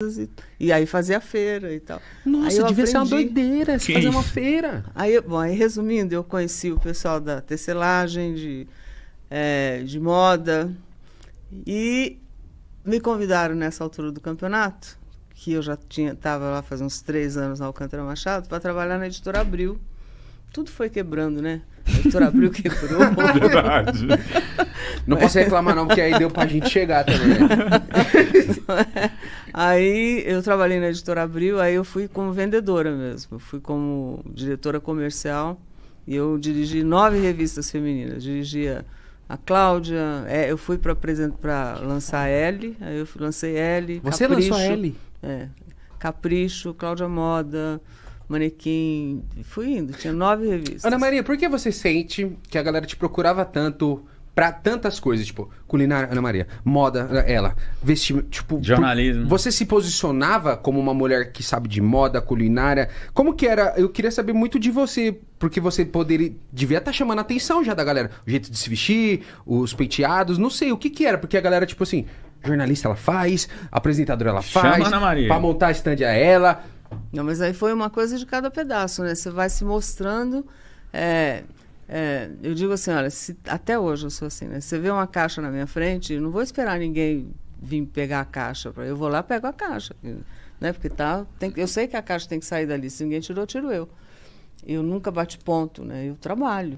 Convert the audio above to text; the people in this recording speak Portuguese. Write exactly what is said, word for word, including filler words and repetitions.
E, e aí fazer a feira e tal. Nossa, devia ser uma doideira se fazer uma feira. Aí, eu, bom, aí resumindo, eu conheci o pessoal da tecelagem, de, é, de moda, e me convidaram nessa altura do campeonato, que eu já tinha, estava lá faz uns três anos na Alcântara Machado, para trabalhar na Editora Abril. Tudo foi quebrando, né? A Editora Abril quebrou. Verdade. Não posso reclamar não, porque aí deu pra gente chegar também. Né? Aí eu trabalhei na Editora Abril, aí eu fui como vendedora mesmo. Eu fui como diretora comercial e eu dirigi nove revistas femininas. Dirigia a Cláudia, é, eu fui pra, pra lançar L, aí eu lancei L, Você Capricho, lançou L? É, Capricho, Cláudia Moda... Manequim, fui indo, tinha nove revistas. Ana Maria, por que você sente que a galera te procurava tanto pra tantas coisas? Tipo, culinária, Ana Maria, moda, ela, vestimento, tipo... Jornalismo. Por... Você se posicionava como uma mulher que sabe de moda, culinária? Como que era? Eu queria saber muito de você, porque você poderia, devia estar chamando a atenção já da galera. O jeito de se vestir, os penteados, não sei, o que que era? Porque a galera, tipo assim, jornalista ela faz, apresentadora ela faz... Chama Ana Maria. Pra montar a estande a ela... Não, mas aí foi uma coisa de cada pedaço, né? Você vai se mostrando. É, é, eu digo assim, olha, se, até hoje eu sou assim, né? Você vê uma caixa na minha frente, eu não vou esperar ninguém vir pegar a caixa. Eu vou lá e pego a caixa, né? Porque tá, tem, eu sei que a caixa tem que sair dali. Se ninguém tirou, tiro eu. Eu nunca bate ponto, né? Eu trabalho.